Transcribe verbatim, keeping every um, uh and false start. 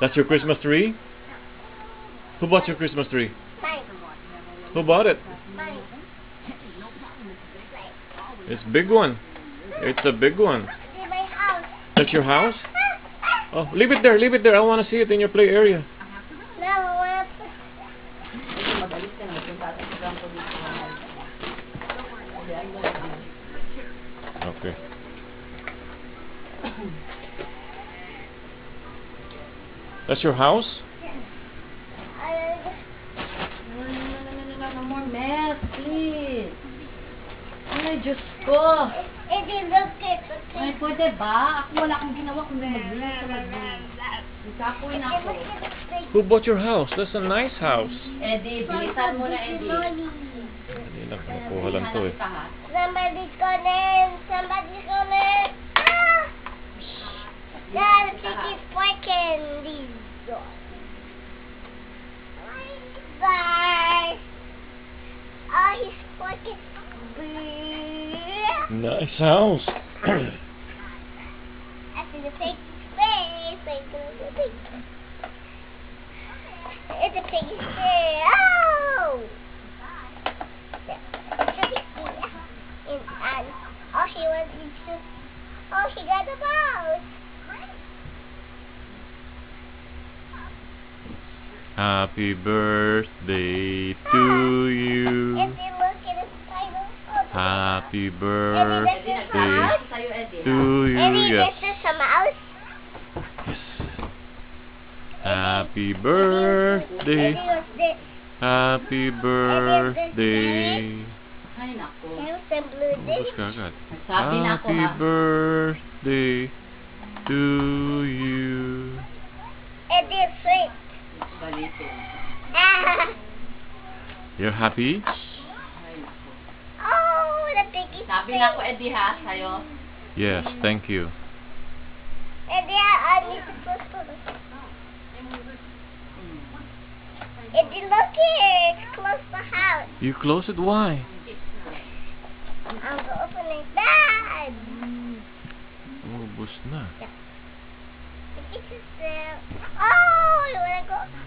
That's your Christmas tree? Who bought your Christmas tree? Who bought it? It's a big one. It's a big one. That's your house? Oh, leave it there, leave it there. I want to see it in your play area. Okay. That's your house? No more mess, please. Ay, Diyos ko. Hindi, look at the thing. Ay, pwede ba? Ako wala akong ginawa kundi mag-iisa. Who bought your house? That's a nice house. Eh, di, bilisan mo na, Eddie. Hindi lang, nakuha lang to eh. Somebody's gone in. Somebody's gone in. Ah! Dad, I think it's working. Bye. Oh, he's working. Nice house. After the piggy face, like the pig. It's a piggy face. Oh! And, and oh, she wants to. Oh, she got the mouse. Happy birthday to you. Happy birthday to you. Eddie, this is a mouse. Yes. Happy birthday. Happy birthday. Happy birthday to you. Eddie, sweet. You're happy? Oh, the piggy. Sabi na ko, Eddie, ha, sa'yo. Yes, thank you. Eddie, I need to put this. Eddie, look here. It's close to the house. You close it? Why? I'm going to open it. Dad! Oh, bus na. Yeah. It's just, uh, oh, you want to go?